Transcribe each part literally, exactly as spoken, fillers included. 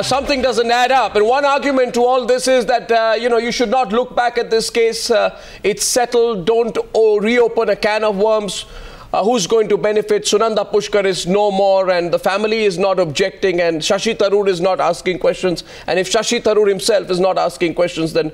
Uh, something doesn't add up. And one argument to all this is that, uh, you know, you should not look back at this case. Uh, it's settled. Don't oh, reopen a can of worms. Uh, who's going to benefit? Sunanda Pushkar is no more, and the family is not objecting, and Shashi Tharoor is not asking questions. And if Shashi Tharoor himself is not asking questions, then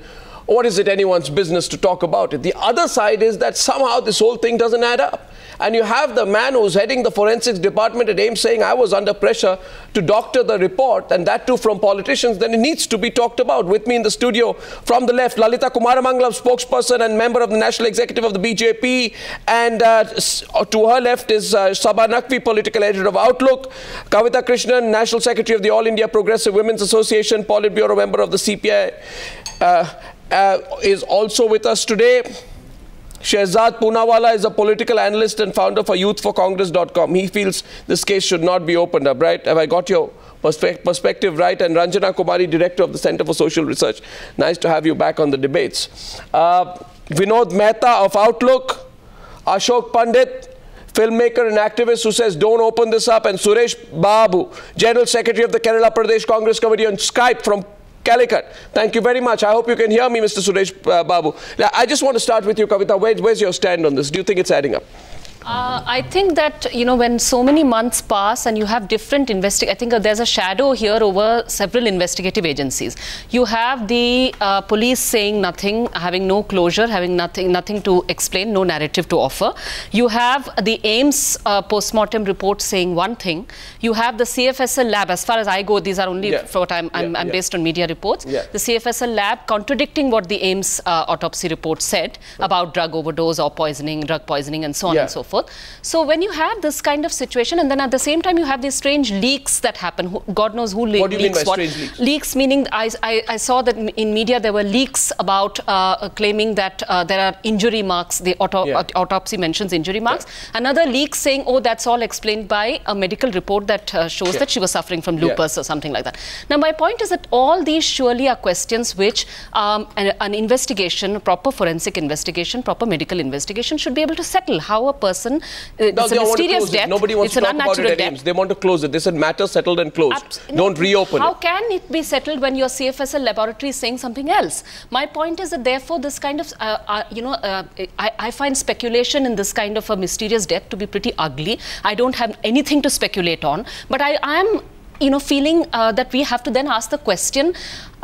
what is it anyone's business to talk about it? The other side is that somehow this whole thing doesn't add up. And you have the man who's heading the forensics department at AIIMS saying, I was under pressure to doctor the report, and that too from politicians. Then it needs to be talked about. With me in the studio from the left, Lalitha Kumaramangalam, spokesperson and member of the National Executive of the B J P. And uh, to her left is uh, Saba Naqvi, political editor of Outlook. Kavita Krishnan, National Secretary of the All India Progressive Women's Association, Politburo member of the C P A, uh, uh, is also with us today. Shehzad Poonawalla is a political analyst and founder for youth for congress dot com. He feels this case should not be opened up, right? Have I got your perspe perspective right? And Ranjana Kumari, director of the Center for Social Research. Nice to have you back on the debates. Uh, Vinod Mehta of Outlook, Ashok Pandit, filmmaker and activist who says don't open this up, and Suresh Babu, General Secretary of the Kerala Pradesh Congress Committee, on Skype from Calicut. Thank you very much. I hope you can hear me, Mister Suresh uh, Babu. Now, I just want to start with you, Kavita. Where, where's your stand on this? Do you think it's adding up? Uh, I think that, you know, when so many months pass and you have different investig- I think uh, there's a shadow here over several investigative agencies. You have the uh, police saying nothing, having no closure, having nothing nothing to explain, no narrative to offer. You have the AIIMS uh, post-mortem report saying one thing. You have the C F S L lab, as far as I go, these are only yeah. for what I'm, I'm, yeah, I'm yeah. based on media reports. Yeah. The C F S L lab contradicting what the AIIMS uh, autopsy report said right. about drug overdose or poisoning, drug poisoning and so on yeah. and so forth. So when you have this kind of situation, and then at the same time you have these strange leaks that happen. Who, God knows who leaks what. Do you mean by strange leaks? Leaks meaning I, I, I saw that in media there were leaks about uh, claiming that uh, there are injury marks. The auto, yeah. autopsy mentions injury marks. Yeah. Another leak saying, oh, that's all explained by a medical report that uh, shows yeah. that she was suffering from lupus yeah. or something like that. Now my point is that all these surely are questions which um, an, an investigation, proper forensic investigation, proper medical investigation should be able to settle. How a person Uh, it's no, a mysterious death. It. Nobody wants it's to talk about it at AIIMS. They want to close it. They said matter settled and closed. Absolutely. Don't reopen How it. How can it be settled when your C F S L laboratory is saying something else? My point is that therefore this kind of, uh, uh, you know, uh, I, I find speculation in this kind of a mysterious death to be pretty ugly. I don't have anything to speculate on. But I am, you know, feeling uh, that we have to then ask the question,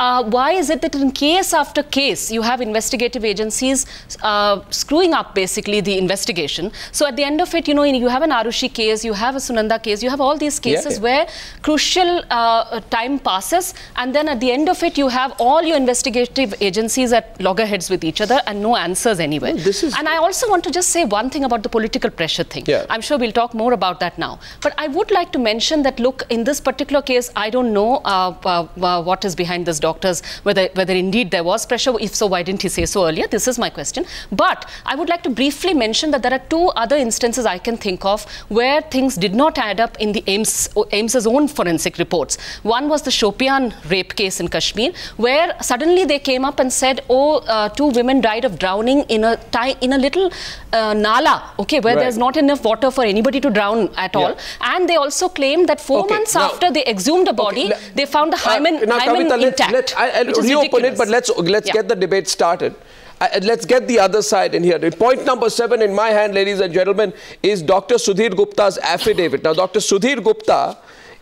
uh, why is it that in case after case, you have investigative agencies uh, screwing up basically the investigation? So at the end of it, you know, you have an Aarushi case, you have a Sunanda case, you have all these cases yeah, yeah. where crucial uh, time passes, and then at the end of it, you have all your investigative agencies at loggerheads with each other and no answers anywhere. Well, this is and I also want to just say one thing about the political pressure thing. Yeah. I'm sure we'll talk more about that now. But I would like to mention that, look, in this particular case, I don't know uh, uh, uh, what is behind this doctor's, whether whether indeed there was pressure. If so, why didn't he say so earlier? This is my question. But I would like to briefly mention that there are two other instances I can think of where things did not add up in the AIIMS, AIIMS's own forensic reports. One was the Shopian rape case in Kashmir, where suddenly they came up and said, oh, uh, two women died of drowning in a in a little uh, nala, okay, where right. there's not enough water for anybody to drown at yeah. all. And they also claimed that four okay. months now, after they exhumed a body, okay, they found the hymen, uh, now, hymen Kavita, intact. Let's, let's, I, I'll reopen ridiculous. it, but let's, let's yeah. get the debate started. Uh, let's get the other side in here. Point number seven in my hand, ladies and gentlemen, is Doctor Sudhir Gupta's affidavit. Now, Doctor Sudhir Gupta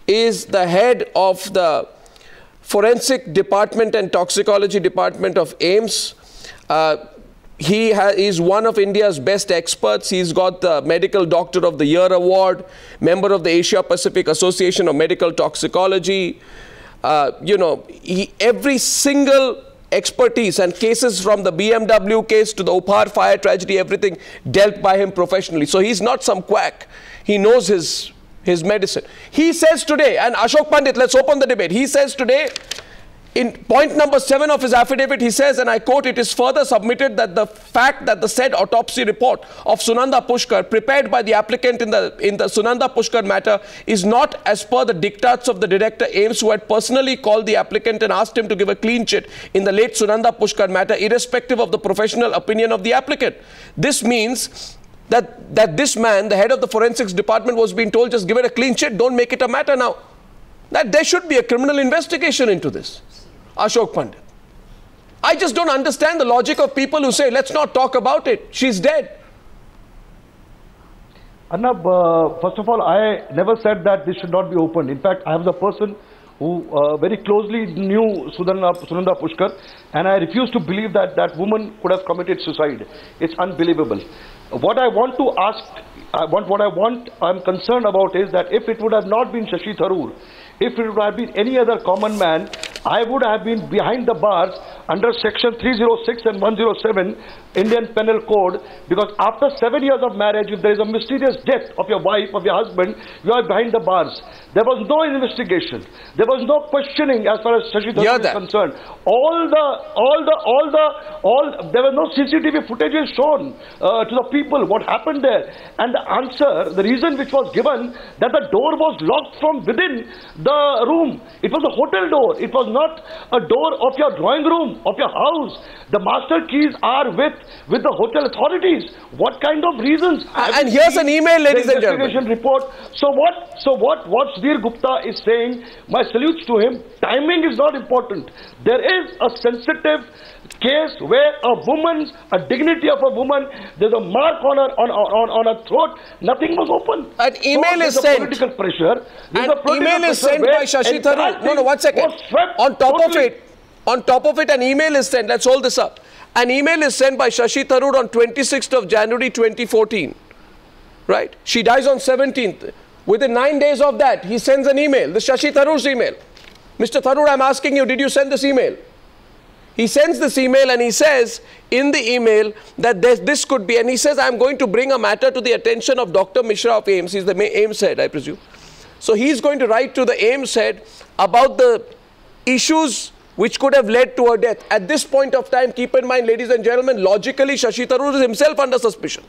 is the head of the Forensic Department and Toxicology Department of AIIMS. Uh, he is one of India's best experts. He's got the Medical Doctor of the Year Award, member of the Asia Pacific Association of Medical Toxicology. Uh, you know, he, every single expertise and cases from the B M W case to the Uphar fire tragedy, everything dealt by him professionally. So he's not some quack. He knows his, his medicine. He says today, and Ashok Pandit, let's open the debate. He says today, in point number seven of his affidavit, he says, and I quote, it is further submitted that the fact that the said autopsy report of Sunanda Pushkar prepared by the applicant in the, in the Sunanda Pushkar matter is not as per the diktats of the director AIIMS, who had personally called the applicant and asked him to give a clean chit in the late Sunanda Pushkar matter, irrespective of the professional opinion of the applicant. This means that, that this man, the head of the forensics department, was being told, just give it a clean chit, don't make it a matter now. that there should be a criminal investigation into this, Ashok Pandit. I just don't understand the logic of people who say, let's not talk about it, she's dead. Arnab, uh, first of all, I never said that this should not be opened. In fact, I was a person who uh, very closely knew Sunanda, Sunanda Pushkar, and I refuse to believe that that woman could have committed suicide. It's unbelievable. What I want to ask, I want, what I want, I'm concerned about is that if it would have not been Shashi Tharoor, if it would have been any other common man, I would have been behind the bars under section three oh six and one oh seven Indian Penal Code, because after seven years of marriage, if there is a mysterious death of your wife, of your husband, you are behind the bars. There was no investigation. There was no questioning as far as Shashi Tharoor is concerned. All the, all the, all the, all, there were no C C T V footages shown uh, to the people what happened there. And the answer, the reason which was given, that the door was locked from within the room. It was a hotel door. It was not a door of your drawing room, of your house. The master keys are with with the hotel authorities. What kind of reasons? Uh, and here's an email, ladies and gentlemen. Report. So what? So what? What Sudhir Gupta is saying, my salutes to him. Timing is not important. There is a sensitive case where a woman's, a dignity of a woman, there's a mark on her, on on on her throat. Nothing was open. An email so is sent. Political pressure. An email is sent by Shashi Tharoor. No, no, one second. On top totally. of it, on top of it, an email is sent. Let's hold this up. An email is sent by Shashi Tharoor on twenty-sixth of January twenty fourteen. Right? She dies on seventeenth. Within nine days of that, he sends an email. This Shashi Tharoor's email. Mister Tharoor, I'm asking you, did you send this email? He sends this email and he says in the email that this, this could be, and he says, I'm going to bring a matter to the attention of Doctor Mishra of A I I M S. He's the A I I M S head, I presume. So he's going to write to the A I I M S head about the issues which could have led to her death. At this point of time, keep in mind, ladies and gentlemen, logically, Shashi Tharoor is himself under suspicion.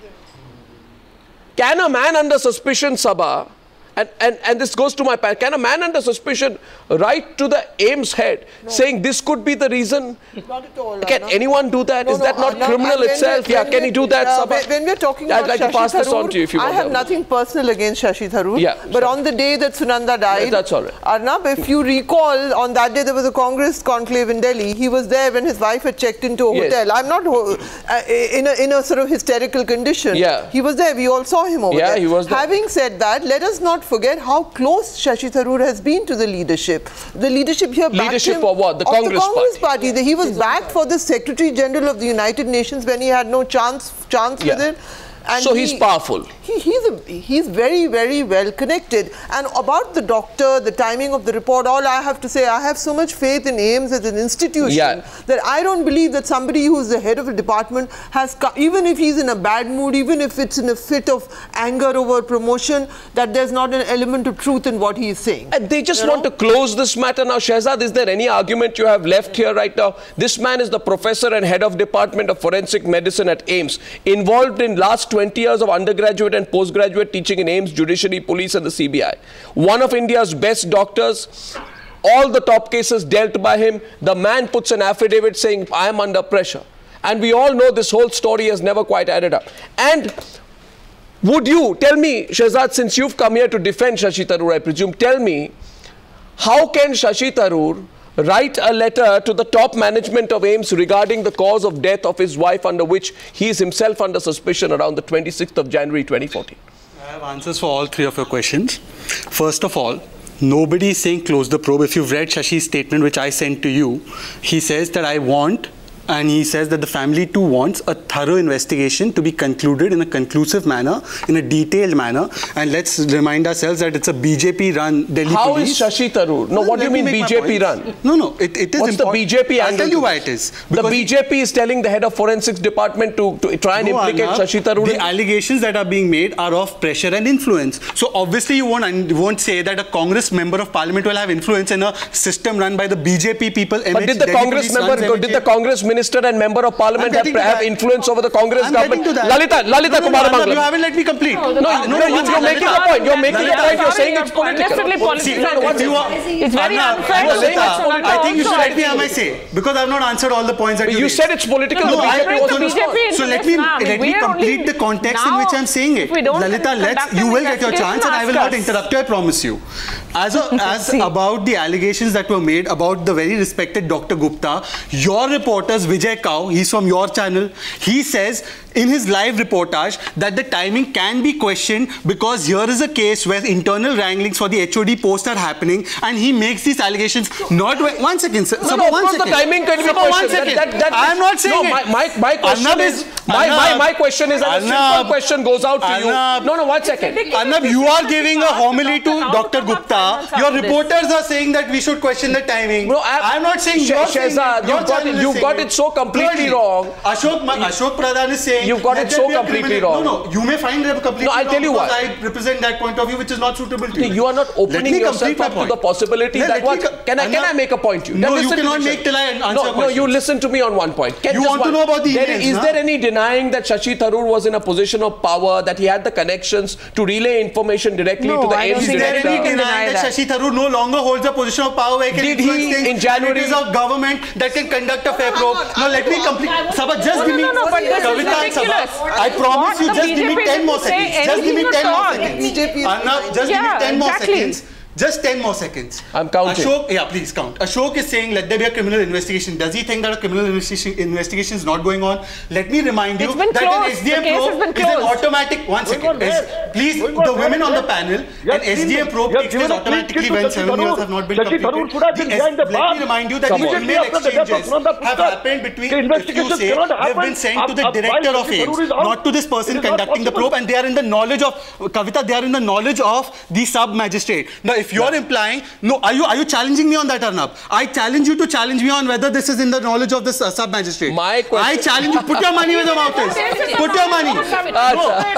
Can a man under suspicion, Sabah, and, and, and this goes to my parents, can a man under suspicion write to the A I I M S head no. saying this could be the reason? Not at all. Can Arnab. anyone do that? No, is no, that not Arnab. criminal itself? Yeah, can he do that, uh, Sabah? When we're talking I'd about like Shashi to pass Tharoor, this on to you if you I want. I have that. nothing personal against Shashi Tharoor. Yeah, but sorry. on the day that Sunanda died, yeah, that's all right. Arnab, if you recall, on that day there was a Congress conclave in Delhi. He was there when his wife had checked into a yes. hotel. I'm not uh, in, a, in a sort of hysterical condition. Yeah. He was there. We all saw him over yeah, there. He was there. Having said that, let us not forget how close Shashi Tharoor has been to the leadership. The leadership here backed leadership him. Or what? The Congress, the Congress Party. Party. He was He's backed for the Secretary General of the United Nations when he had no chance chance yeah. with it. And so he, he's powerful. He, he's, a, he's very, very well connected. And about the doctor, the timing of the report, all I have to say, I have so much faith in A I I M S as an institution yeah. that I don't believe that somebody who's the head of a department has, even if he's in a bad mood, even if it's in a fit of anger over promotion, that there's not an element of truth in what he's saying. And they just you want know? to close this matter now. Shehzad, is there any argument you have left here right now? This man is the professor and head of department of forensic medicine at A I I M S, involved in last twenty years of undergraduate and postgraduate teaching in A I I M S, judiciary, police and the C B I. One of India's best doctors, all the top cases dealt by him. The man puts an affidavit saying, I am under pressure. And we all know this whole story has never quite added up. And would you, tell me, Shehzad, since you've come here to defend Shashi Tharoor, I presume, tell me, how can Shashi Tharoor write a letter to the top management of A I I M S regarding the cause of death of his wife, under which he is himself under suspicion around the twenty-sixth of January twenty fourteen? I have answers for all three of your questions. First of all, nobody is saying close the probe. If you've read Shashi's statement, which I sent to you, he says that I want, and he says that the family too wants, a thorough investigation to be concluded in a conclusive manner, in a detailed manner. And let's remind ourselves that it's a B J P run Delhi How police. How is Shashi Tharoor? No, no what do you mean B J P run? No, no, it, it is What's important. the B J P angle? I'll tell you why it is. The B J P is telling the head of forensics department to, to try and no, implicate Arnab, Shashi Tharoor. The allegations that are being made are of pressure and influence. So obviously you won't, you won't say that a Congress member of parliament will have influence in a system run by the B J P people. But M H, did the Delhi Congress member go, did the Congress Minister and member of parliament have, have influence over the Congress I'm government. Lalitha, Lalitha no, no, Kumaramangalam. No, you haven't let me complete. No, no, no, no, no you, you're making a point. You're making a point. You're saying it's political. Definitely political. It's very unfair. I think you should let me have my say, because I've not answered all the points that you You said it's political. No, I So let me let me complete the context in which I'm saying it. Lalitha, let's. You will get your chance, and I will not interrupt you. I promise you. As, a, as about the allegations that were made about the very respected Doctor Gupta, your reporters, Vijay Kao, he's from your channel, he says in his live reportage that the timing can be questioned because here is a case where internal wranglings for the H O D post are happening and he makes these allegations not... One second, sir. No, sir, no, one second. The timing can be questioned. That, that, that I'm not saying no, it. My, my, my question Arnab is... Arnab, my, my, my question is that Arnab, a question goes out to Arnab, you. Arnab, no, no, one second. Arnab, you are giving a homily to Doctor Gupta. Your reporters are saying that we should question the timing. No, I'm, I'm not saying... Shehzad, you've got, it, you've got it so completely wrong. Ashok, Ashok Pradhan is saying... You've got it so completely wrong. No, no, you may find them completely wrong. No, I'll tell you what. I represent that point of view which is not suitable to you. You are not opening yourself up to the possibility that... Can I make a point to you? No, you cannot make till I answer a question. No, you listen to me on one point. You want to know about the emails. Is there any denying that Shashi Tharoor was in a position of power, that he had the connections to relay information directly to the A I I M S director? Is there any denying that Shashi Tharoor no longer holds a position of power where he can influence things in January it is of government that can conduct a fair probe? Now let me complete. Sabha, just give me... Kavita, Sabha, I promise you, just give me ten more seconds. Just give me ten more seconds. Arnab, just give me ten more seconds. Just ten more seconds. I'm counting. Ashok, yeah, please count. Ashok is saying, let there be a criminal investigation. Does he think that a criminal investigation, investigation is not going on? Let me remind you that closed. An S D M probe is an automatic... One second. Please, the women on the panel, an S D M probe takes place automatically when seven years have not been completed. Let me remind you that the email exchanges have happened between, if you say, they've been sent to the director of A I I M S, not to this person conducting the probe, and they are in the knowledge of... Kavita, they are in the knowledge of the sub-magistrate. Now, if you're yeah. implying, no, are you are you challenging me on that, Arnab? I challenge you to challenge me on whether this is in the knowledge of the uh, sub-magistrate. My question. I challenge you. Put your money where the mouth is. Put your money. No,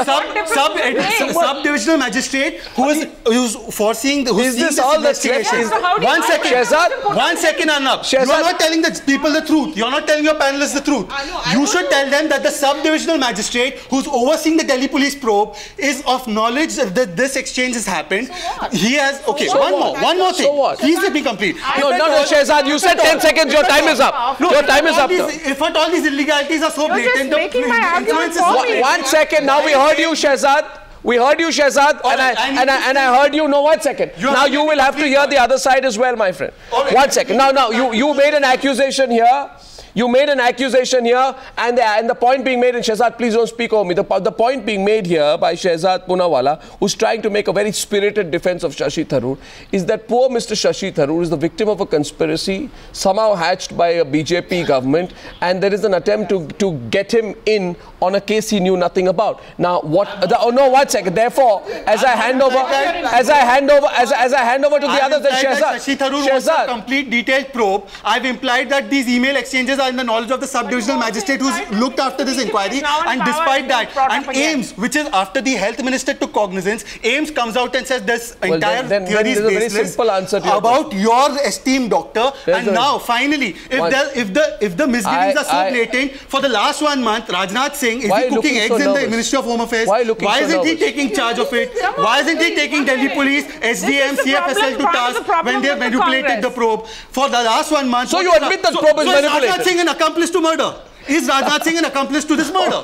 sub, sub, sub, sub-divisional magistrate who is who's foreseeing, who's is this, this all investigation. Yeah, so one second. Shehzad, one second, Arnab. Shehzad. You're not telling the people the truth. You're not telling your panelists the truth. I know, I you should know. tell them that the sub-divisional magistrate who's overseeing the Delhi police probe is of knowledge that this exchange has happened. So he has... Okay, so one what? more, one more thing. So what? Please let me complete. No, no, no, Shehzad, you said ten seconds, your time is up. No, your time is up. These, if at all these illegalities are so blatant, one, one second, now we heard you, Shehzad. We heard you, Shehzad, right, and, I, I, and, I, and I heard you. No, one second. You now you will have to hear the other side as well, my friend. Right. One second. Now, now, you, you made an accusation here. You made an accusation here, and the, and the point being made, and Shehzad, please don't speak over me. The, the point being made here by Shehzad Poonawalla, who's trying to make a very spirited defense of Shashi Tharoor, is that poor Mister Shashi Tharoor is the victim of a conspiracy somehow hatched by a B J P government, and there is an attempt to, to get him in on a case he knew nothing about. Now, what? The, oh no, one second. Therefore, as I, I hand over, as I hand over, as as I hand over to the others, Shehzad, Shashi Tharoor wants a complete detailed probe. I've implied that these email exchanges in the knowledge of the sub-divisional magistrate who's looked after this inquiry, and despite that, and A I I M S, which is after the health minister took cognizance, A I I M S comes out and says this well, entire then, then, theory is baseless about question. your esteemed doctor. There's and now, finally, if the, if the if the misgivings I, are so I, blatant, for the last one month, Rajnath Singh, is he cooking eggs so in the Ministry of Home Affairs? Why, why isn't so he taking charge of it? Why isn't he taking Delhi Police, S D M, C F S L to task when they have manipulated the probe? For the last one month... So you admit that probe is manipulated? An accomplice to murder. Is Rajnath Singh an accomplice to this murder?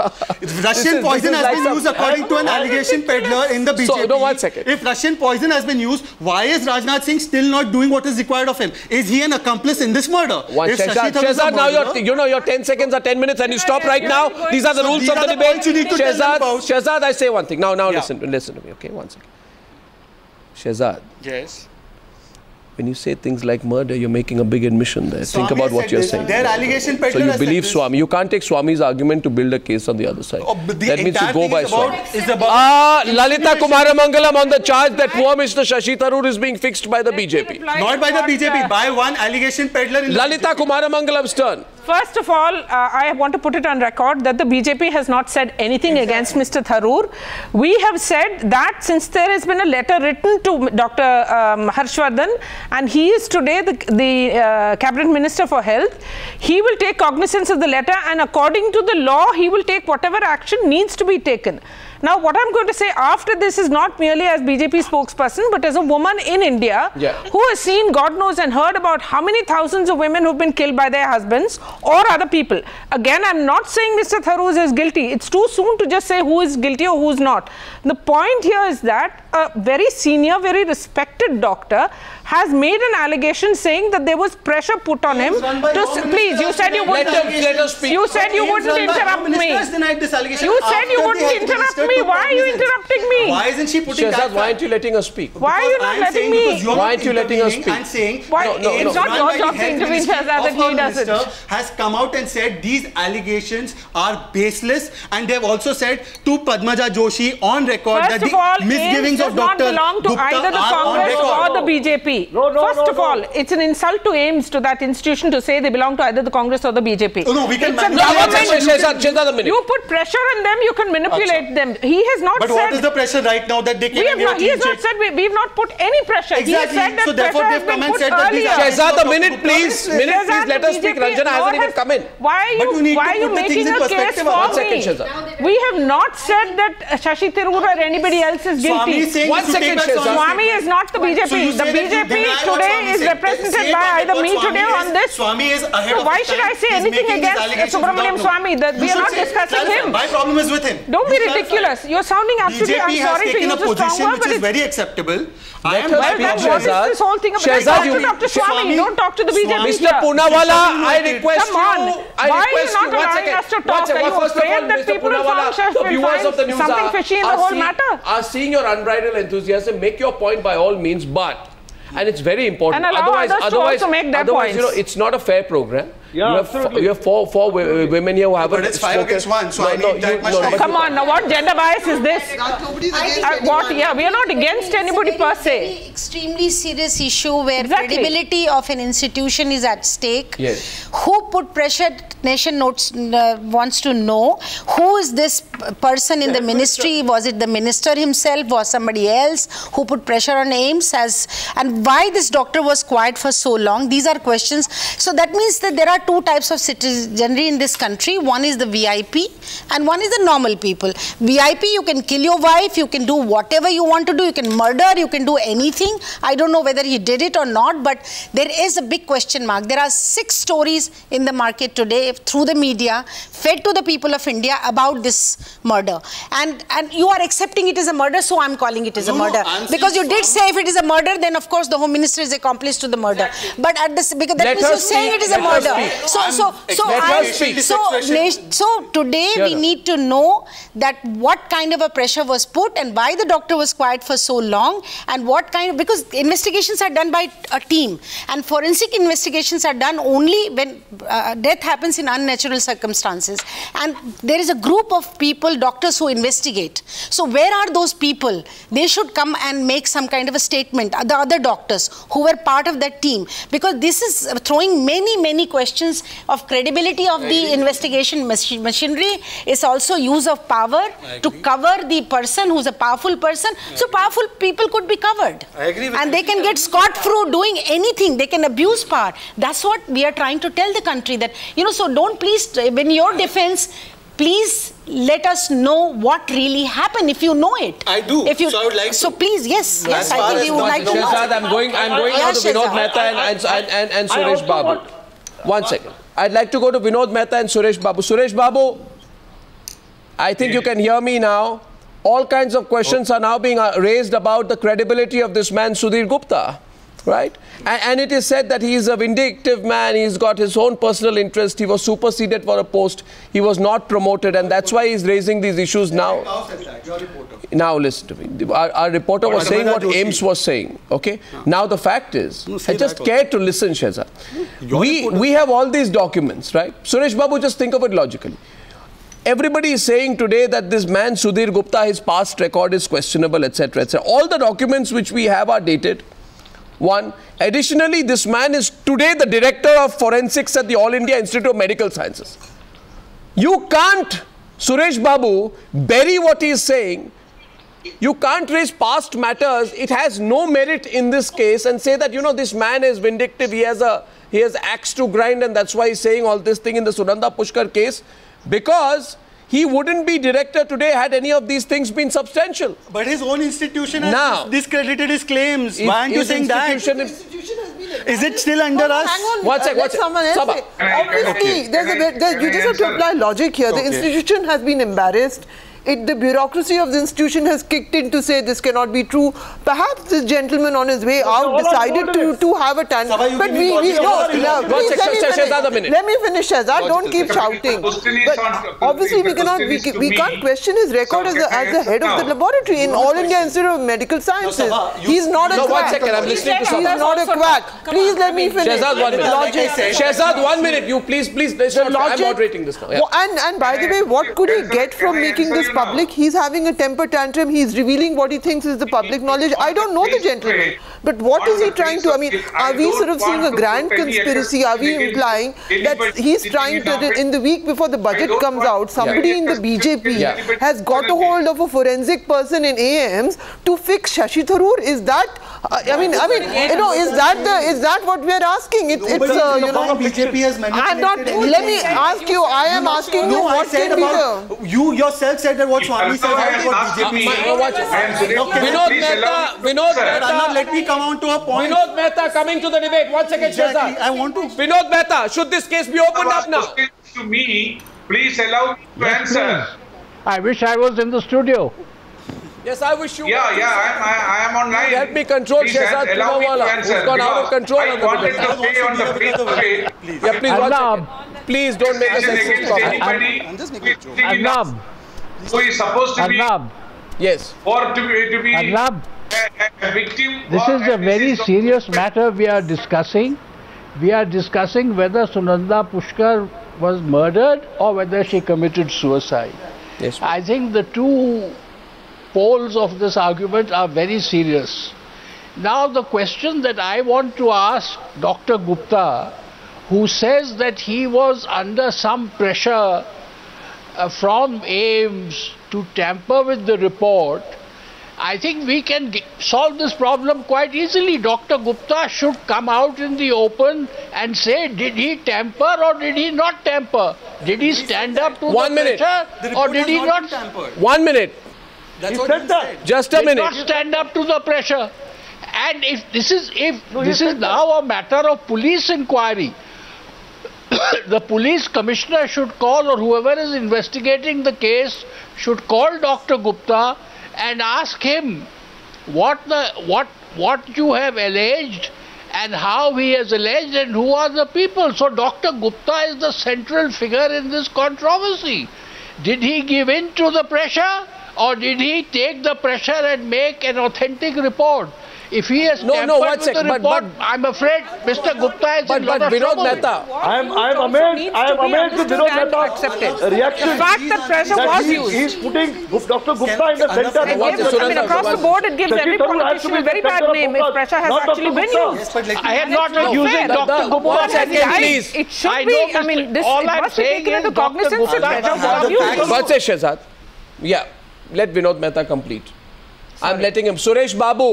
Russian is, poison has like been used according to an allegation peddler in the B J P. So, no, one second. If Russian poison has been used, why is Rajnath Singh still not doing what is required of him? Is he an accomplice in this murder? One if Shehzad, Shehzad, now you're, you know your ten seconds are ten minutes and you stop right now. These are the so rules of the, the debate. Shehzad, Shehzad, I say one thing. Now, now yeah. listen, listen to me, okay? One second. Shehzad. Yes. When you say things like murder, you're making a big admission there. Swami Think about what you're saying. Their allegation so you believe Swami. You can't take Swami's argument to build a case on the other side. Oh, the that means you go by Swami. Ah, Lalitha Kumaramangalam on the charge that poor Mister Shashi Tharoor is being fixed by the B J P. Not by the B J P, by one allegation peddler. In Lalitha Kumaramangalam's turn. First of all, uh, I want to put it on record that the B J P has not said anything exactly. against Mister Tharoor. We have said that since there has been a letter written to Doctor Um, Harsh Vardhan, and he is today the, the uh, Cabinet Minister for Health, he will take cognizance of the letter and according to the law, he will take whatever action needs to be taken. Now, what I'm going to say after this is not merely as B J P spokesperson, but as a woman in India yeah. who has seen, God knows, and heard about how many thousands of women who've been killed by their husbands or other people. Again, I'm not saying Mister Tharoor is guilty. It's too soon to just say who is guilty or who's not. The point here is that a very senior, very respected doctor has made an allegation saying that there was pressure put on him. To please, you said you wouldn't. Let us speak. You said you wouldn't interrupt me. You said you wouldn't interrupt me. Why are you interrupting me? Why isn't she putting? Shehzad, why aren't you letting us speak? Why are you not letting me? Why aren't you letting us speak? I'm saying it's not your job to intervene, Shehzad, that he doesn't. Has come out and said these allegations are baseless, and they have also said to Padmaja Joshi on record that the misgivings of Doctor Gupta either the Congress or the B J P. No, no, First no, of no. all, it's an insult to A I I M S, to that institution, to say they belong to either the Congress or the B J P. Oh, no, we can manipulate. You put pressure on them, you can manipulate Achha. them. He has not but said... But what is the pressure right now that they came here? He has not said, we, we have not put any pressure. Exactly. He has said that so pressure has been put earlier. Shehzad, a minute please. Minute please, let us speak. Ranjana hasn't even come in. Why are you making a case for me? We have not said that Shashi Tharoor or anybody else is guilty. One second, Shehzad. Swami is not the B J P. The B J P today is represented by either me today on this. Swami is ahead of the time. So why should I say anything against Subramaniam Swami? We are not discussing him. My problem is with him. Don't be ridiculous. You're sounding absolutely, I'm sorry to use a strong word, but it's very acceptable. I am well, then what is this whole thing about? Let's talk to Doctor Swami. Don't talk to the B J P. Mister Poonawalla, I request you. Why are you not allowing us to talk? Are you afraid that people will find something fishy in the whole matter? Are seeing your unbridled enthusiasm. Make your point by all means, but and it's very important. And allow others to also make their points. You know, it's not a fair program. Yeah, you have, absolutely. You have four, four women here who haven't spoken. But it's five against one, so no, I need no, that you, much no, time. Come on, now what gender bias is this? Uh, what? Yeah, we are not against anybody per se. It's an extremely serious issue where exactly. credibility of an institution is at stake. Yes. Who put pressure, nation notes, uh, wants to know. Who is this person in yeah, the ministry? Was it the minister himself? Was somebody else who put pressure on A I I M S? As, and why this doctor was quiet for so long? These are questions. So that means that there are two types of citizenry in this country. One is the V I P and one is the normal people. V I P, you can kill your wife, you can do whatever you want to do, you can murder, you can do anything. I don't know whether he did it or not, but there is a big question mark. There are six stories in the market today through the media, fed to the people of India about this murder. And, and you are accepting it as a murder, so I'm calling it as no, a murder. No, because you did say if it is a murder, then of course the Home Minister is accomplice to the murder. Exactly. But at this, because that means you're saying it is a murder. So, so, so, I, so, so today we need to know that what kind of a pressure was put and why the doctor was quiet for so long and what kind of, because investigations are done by a team and forensic investigations are done only when uh, death happens in unnatural circumstances, and there is a group of people, doctors, who investigate. So where are those people? They should come and make some kind of a statement, the other doctors who were part of that team, because this is throwing many, many questions of credibility of the investigation machinery. Is also use of power to cover the person who's a powerful person. So powerful people could be covered. I agree with and they can get scot-free doing anything. They can abuse power. That's what we are trying to tell the country, that, you know, so don't please, in your defense, please let us know what really happened if you know it. I do. If you, so I would like. So to. please, yes, yes, I think you would like to know. Shehzad, I'm going, I'm going yeah, now to Vinod Mehta and, and, and, and, and Suresh Babu. One second. I'd like to go to Vinod Mehta and Suresh Babu. Suresh Babu, I think you can hear me now. All kinds of questions are now being raised about the credibility of this man, Sudhir Gupta, right? And, and it is said that he is a vindictive man. He's got his own personal interest. He was superseded for a post. He was not promoted, and that's why he's raising these issues now. Now listen to me. Our, our reporter was saying what A I I M S was saying. Okay. Now the fact is, I just care to listen, Shehzad. We we have all these documents, right? Suresh Babu, just think of it logically. Everybody is saying today that this man Sudhir Gupta, his past record is questionable, et cetera, et cetera. All the documents which we have are dated. One. Additionally, this man is today the director of forensics at the All India Institute of Medical Sciences. You can't, Suresh Babu, bury what he is saying. You can't raise past matters. It has no merit in this case, and say that, you know, this man is vindictive. He has a he has axe to grind, and that's why he's saying all this thing in the Sunanda Pushkar case, because he wouldn't be director today had any of these things been substantial. But his own institution has now discredited his claims. Is, Why aren't you saying that? Institution has been is it still under us? Hang on. What's uh, let someone else Saba. say. Obviously, okay. there's a, there's, you just have to apply logic here. Okay. The institution has been embarrassed. It, the bureaucracy of the institution has kicked in to say this cannot be true. Perhaps this gentleman on his way out decided to, to have a tantrum. But we, we, no, no, please let me finish. Let me finish, Shehzad. Don't keep shouting. But obviously we cannot, we, we can't question his record as a, as the head of the laboratory in All India Institute of Medical Sciences. He's not a quack. He's not a quack. Please let me finish. Shehzad, one minute. Shehzad, one minute. You please, please. I'm moderating this now. And, and by the way, what could he get from making this public? He's having a temper tantrum. He's revealing what he thinks is the public knowledge. I don't know the gentleman, but what is he trying to? I mean, are we sort of seeing a grand conspiracy? Are we implying that he's trying to, in the week before the budget comes out, somebody in the B J P has got a hold of a forensic person in A I I M S to fix Shashi Tharoor? Is that? Uh, I mean, I mean, you know, is that the? Is that what we are asking? It, it's uh, you know, B J P has I'm not. Let me ask you. I am asking you what can be the. You yourself said. What Swami said about B J P. Vinod Mehta, Vinod Mehta, let me come on to a point. Vinod Mehta coming to the debate. One second, Shehzad. I want to. Vinod Mehta, should this case be opened up now? To me, please allow me to answer. I wish I was in the studio. Yes, I wish you. Yeah, yeah, I am online. Help me control Shehzad Poonawalla, who's gone out of control. I wanted to stay on the free trade. Yeah, please watch it. Please don't make a sexist comment. I'm just making a joke. Arnab. So he is supposed to Arnab. be, yes, or to be, to be Arnab, a, a victim. This is a very serious matter we are discussing. We are discussing whether Sunanda Pushkar was murdered or whether she committed suicide. Yes, I think the two poles of this argument are very serious. Now the question that I want to ask Doctor Gupta, who says that he was under some pressure Uh, from A I I M S to tamper with the report, I think we can get, solve this problem quite easily. Doctor Gupta should come out in the open and say, did he tamper or did he not tamper? Did he stand up to the pressure or did he not? One minute. That's what he said. Just a minute. Did not stand up to the pressure. And if this is, if this is now a matter of police inquiry, the police commissioner should call, or whoever is investigating the case should call Doctor Gupta and ask him what the what what you have alleged and how he has alleged and who are the people. So Doctor Gupta is the central figure in this controversy. Did he give in to the pressure or did he take the pressure and make an authentic report? If he has no, no, one second, but, but I'm afraid Mister Gupta is but, in but, lot but, of Vinod Mehta, I am, I am amazed, I am amazed with Vinod Mehta's reaction. The fact that pressure that was he, used. He's putting Doctor Gupta in the centre. It gives, I mean, across the board, it gives every politician a very bad name if pressure has actually been used. I am not accusing Doctor Gupta. Please, it should be. I mean, this was taken into cognizance if pressure was used. But say Shehzad, yeah, let Vinod Mehta complete. I'm letting him. Suresh Babu.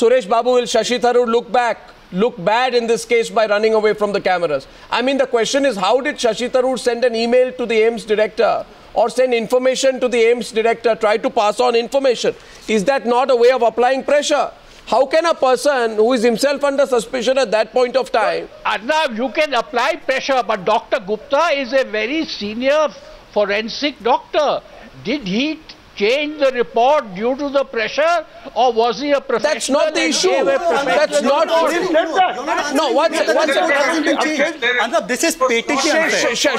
Suresh Babu, will Shashi Tharoor look back, look bad in this case by running away from the cameras? I mean, the question is, how did Shashi Tharoor send an email to the A I I M S director or send information to the A I I M S director, try to pass on information? Is that not a way of applying pressure? How can a person who is himself under suspicion at that point of time... Arnab, you can apply pressure, but Doctor Gupta is a very senior forensic doctor. Did he... change the report due to the pressure, or was he a professional? That's not the issue. No, no, that's not. No, what's it? This is petition.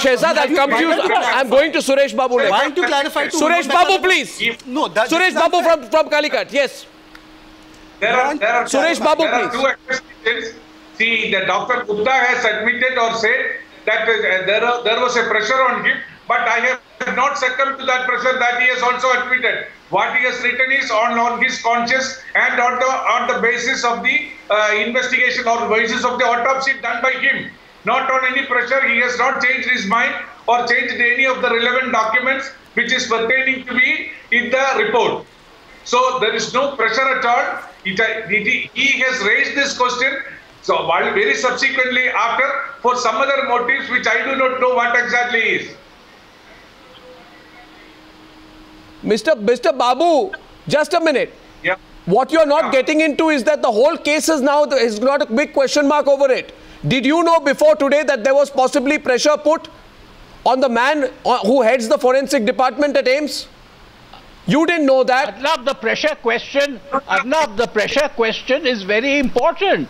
Shehzad, I'm confused. I'm going to Suresh Babu. I want to clarify to Suresh Babu, please. No, Suresh Babu from from Calicut. Yes. There are there are Suresh Babu, please. See, the Doctor Gupta has admitted or said that there there was a pressure on him, but I have not succumb to that pressure that he has also admitted. What he has written is on, on his conscience and on the, on the basis of the uh, investigation or basis of the autopsy done by him. Not on any pressure. He has not changed his mind or changed any of the relevant documents which is pertaining to be in the report. So there is no pressure at all. It, it, he has raised this question. So while very subsequently after for some other motives which I do not know what exactly is. Mr. Mr. Babu, just a minute. Yeah. What you're not yeah. getting into is that the whole case is now, is not a big question mark over it. Did you know before today that there was possibly pressure put on the man who heads the forensic department at A I I M S? You didn't know that. Arnab, the pressure question, Arnab, the pressure question is very important.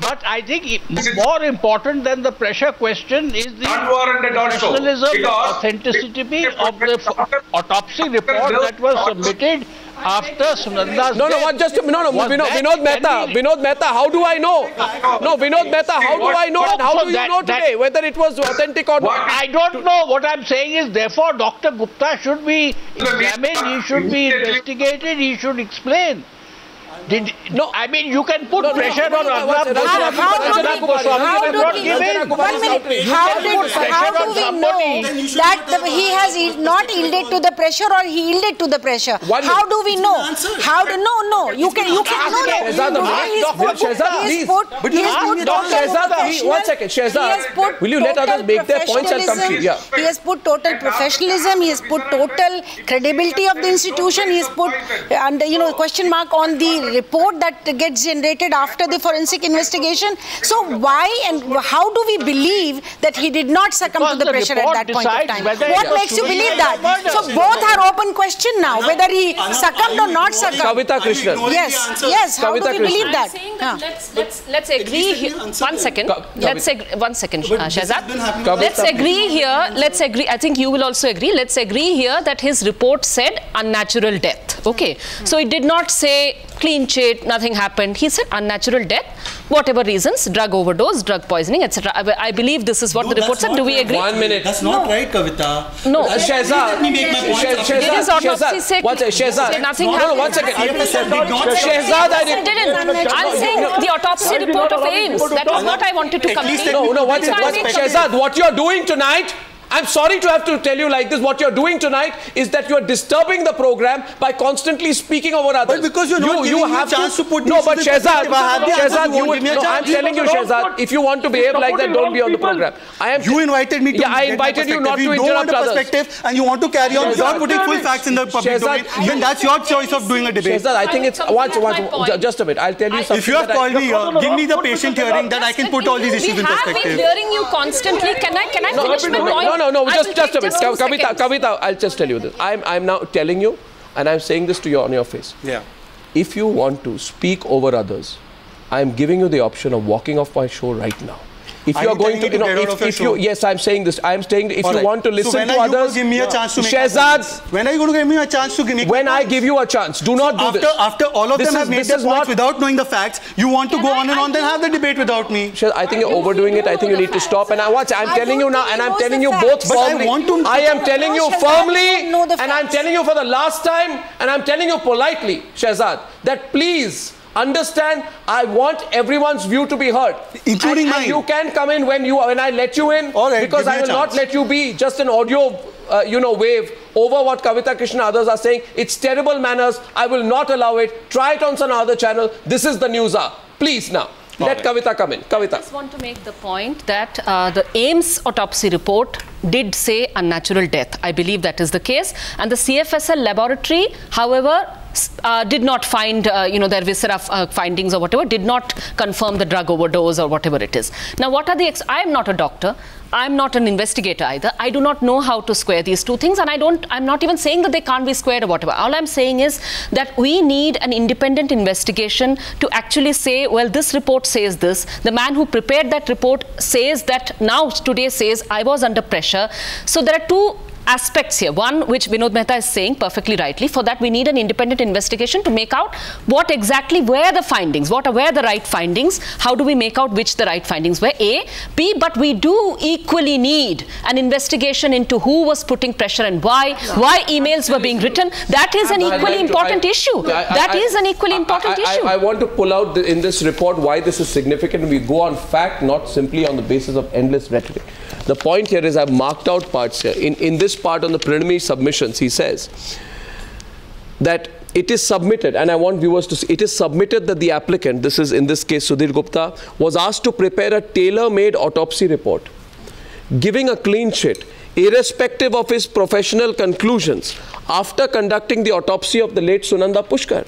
But I think more important than the pressure question is the professionalism, authenticity of the autopsy report that was submitted after Sunanda's No, no, just a, no, no, Vinod, Vinod Mehta, Vinod Mehta, how do I know? No, Vinod Mehta, how do I know and how do you know today whether it was authentic or not? I don't know. What I'm saying is, therefore, Doctor Gupta should be examined, he should be investigated, he should explain. Did, no, I mean, you can put no, pressure no, no, on Arnab Goswami. One minute, how, did, how do we know that the, he has not yielded to the pressure or he yielded to the pressure? How do we know? How do, no, no, you can, you can, no, no. He has put, he has put, one second, Shehzad, will you let others make their points and complete? He has put total professionalism, he has put total credibility of the institution, he has put, and you know, question mark on the report that gets generated after the forensic investigation. So why and how do we believe that he did not succumb because to the, the pressure at that point of time? What makes you believe that? So both are open question now, whether he succumbed or not succumbed. Kavita Krishnan. Yes, yes. How do we believe that? that let's, let's, let's agree here. One second. Let's agree. One second, Shehzad. Let's agree here. Let's agree. I think you will also agree. Let's agree here that his report said unnatural death. Okay. Hmm. So it did not say clean sheet, nothing happened. He said unnatural death, whatever reasons, drug overdose, drug poisoning, et cetera. I, I believe this is what no, the report said. Do we right. agree? One minute. That's not no. right, Kavita. No. Uh, Shehzad. Let me make my point. Shehzad. Did his autopsy say Shehzad. nothing happened? No, no, one second. Shehzad, I didn't. didn't. I'm saying the autopsy report of A I I M S. That was what I wanted to complete. No, no, one second. Shehzad, what you're doing tonight, I'm sorry to have to tell you like this. What you're doing tonight is that you're disturbing the program by constantly speaking over others. But because you're not you, giving you me have a chance to, to put no, but Shehzad, Shehzad, you would. No, I'm telling you, Shehzad, if you want to behave like that, don't be on the program. I am. You invited me to. Yeah, I invited you not to interrupt others. Perspective, and you want to carry on without putting full facts in the public domain. Then that's your choice of doing a debate. Shehzad, I think it's once, once, just a bit. I'll tell you something. If you have called me, give me the patient hearing that I can put all these issues in perspective. We have been hearing you constantly. Can I, can I finish my point? No, no, just, just a bit. Kavita, Kavita, I'll just tell you this. I'm, I'm now telling you, and I'm saying this to you on your face. Yeah. If you want to speak over others, I'm giving you the option of walking off my show right now. If are you are you going to, you know, if, if you, yes, I'm saying this. I'm saying if All you right. want to listen so when to are others, you give me a chance to make Shehzad, when are you going to give me a chance to give me? When I give you a chance, do not do after, this. After all of this them is, have made their points without knowing the facts, you want to go I, on and I, on, I, then have the debate without me. Shehzad, I think you're overdoing it. I think you need to stop. And I watch. I'm telling you now, and I'm telling you both firmly. I am telling you firmly, and I'm telling you for the last time, and I'm telling you politely, Shehzad, that please. Understand, I want everyone's view to be heard. Including and, mine. And you can come in when you when I let you in. All right, because I will not let you be just an audio uh, you know, wave over what Kavita Krishnan and others are saying. It's terrible manners. I will not allow it. Try it on some other channel. This is the news hour. Please now. All let right. Kavita come in. Kavita. I just want to make the point that uh, the A I I M S autopsy report did say unnatural death. I believe that is the case. And the C F S L laboratory, however, Uh, did not find, uh, you know, their viscera uh, findings or whatever, did not confirm the drug overdose or whatever it is. Now, what are the, ex I am not a doctor. I am not an investigator either. I do not know how to square these two things. And I don't, I'm not even saying that they can't be squared or whatever. All I'm saying is that we need an independent investigation to actually say, well, this report says this. The man who prepared that report says that now today says I was under pressure. So there are two aspects here. One, which Vinod Mehta is saying perfectly rightly. For that, we need an independent investigation to make out what exactly were the findings, what were the right findings, how do we make out which the right findings were, A. B, but we do equally need an investigation into who was putting pressure and why, why emails were being written. That is an equally important issue. That is an equally important issue. I want to pull out the, in this report why this is significant. We go on fact, not simply on the basis of endless rhetoric. The point here is I've marked out parts here. In, in this part on the preliminary submissions, he says that it is submitted, and I want viewers to see, it is submitted that the applicant, this is in this case Sudhir Gupta, was asked to prepare a tailor-made autopsy report, giving a clean sheet irrespective of his professional conclusions, after conducting the autopsy of the late Sunanda Pushkar.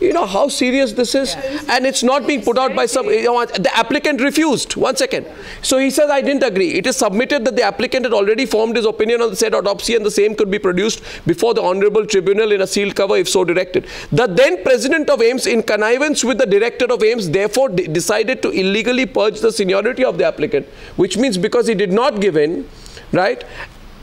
You know how serious this is? Yeah. And it's not being put out by some... You know, the applicant refused. One second. So he says, I didn't agree. It is submitted that the applicant had already formed his opinion on the said autopsy and the same could be produced before the Honourable Tribunal in a sealed cover if so directed. The then President of AIIMS, in connivance with the Director of AIIMS, therefore de decided to illegally purge the seniority of the applicant, which means because he did not give in, right?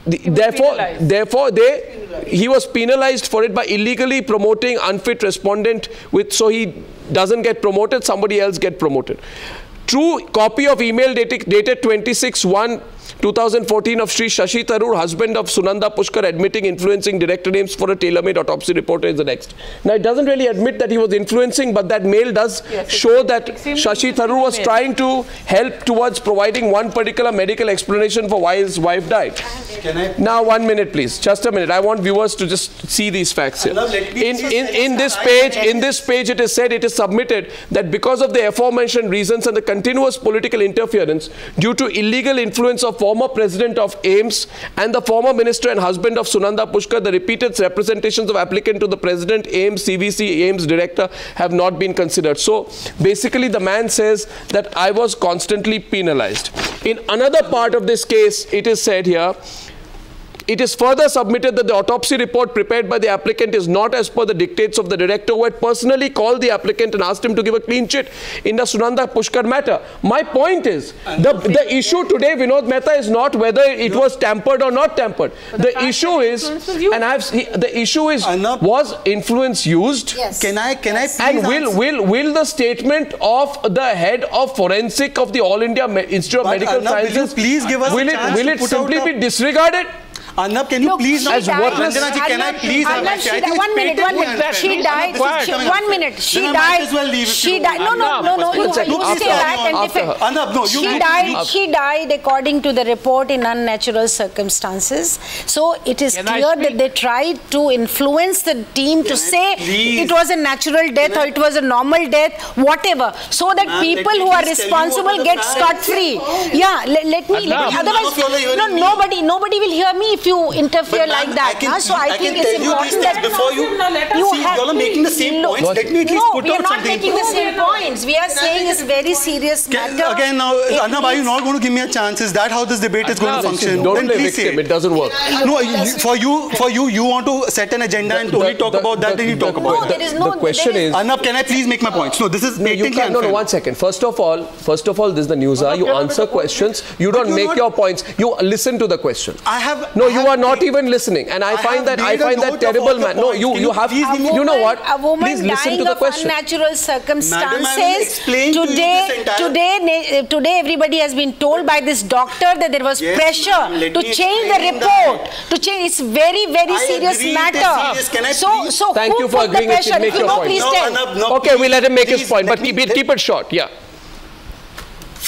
The, therefore, penalized. therefore, they he, he was penalized for it by illegally promoting unfit respondent with, so he doesn't get promoted, somebody else get promoted. True copy of email dated, dated twenty-six one two thousand fourteen of Shri Shashi Tharoor, husband of Sunanda Pushkar, admitting influencing Director AIIMS for a tailor-made autopsy report is the next. Now, it doesn't really admit that he was influencing, but that mail does yes, show that Shashi Tharoor was trying to help towards providing one particular medical explanation for why his wife died. Can I? Now, one minute, please. Just a minute. I want viewers to just see these facts here. In, in, in, this page, in this page, it is said, it is submitted that because of the aforementioned reasons and the continuous political interference due to illegal influence of former President of AIIMS and the former Minister and husband of Sunanda Pushkar, the repeated representations of applicant to the President, AIIMS, C V C, AIIMS Director have not been considered. So basically the man says that I was constantly penalized. In another part of this case, it is said here, it is further submitted that the autopsy report prepared by the applicant is not as per the dictates of the Director, who had personally called the applicant and asked him to give a clean chit in the Sunanda Pushkar matter. My point is, the, the issue today, Vinod Mehta, is not whether it was tampered or not tampered. The issue is, and I've the issue is, was influence used? Yes. Can I, can I please And will, will, will the statement of the head of forensic of the All India Institute of Medical Sciences, please give us will it, will it simply be disregarded? Arnab, can you Look, please not... As worthless... Can I please... Arnab, she died. One minute, one minute. She died. One minute. She died. She died. No, no, no, no. You say that and defend. She died. She died according to the report in unnatural circumstances. So it is clear that they tried to influence the team to say it was a natural death or it was a normal death, whatever, so that people who are responsible get scot-free. Yeah, let me... Otherwise, no, nobody, nobody will hear me if If you interfere like that, I can, huh? so I, I think it's important that before you, you see, you all are making the same points. Let me at least put out something. No, we are not making the same points. We are saying it's very serious matter. Again, now, Arnab, are you not going to give me a chance? Is that how this debate is going to function? Don't play victim. It doesn't work. No, for you, for you, you want to set an agenda and only talk about that, then you talk about that. The question is, Arnab, can I please make my points? No, this is patently unfair. No, no, one second. First of all, first of all, this is the news. You answer questions. You don't make your points. You listen to the question. I have no. You are not even listening, and I, I find that I find that terrible, man. No, you you have woman, you know what? A woman Please listen dying to the of question. Unnatural circumstances. Madam, today, to today, today, everybody has been told by this doctor that there was yes, pressure to change the report. That. To change, it's very very I serious matter. Serious. So so thank who you for agreeing with me. Make your point. No, no, no, okay, we we'll let him make please, his point, but keep it keep it short. Yeah.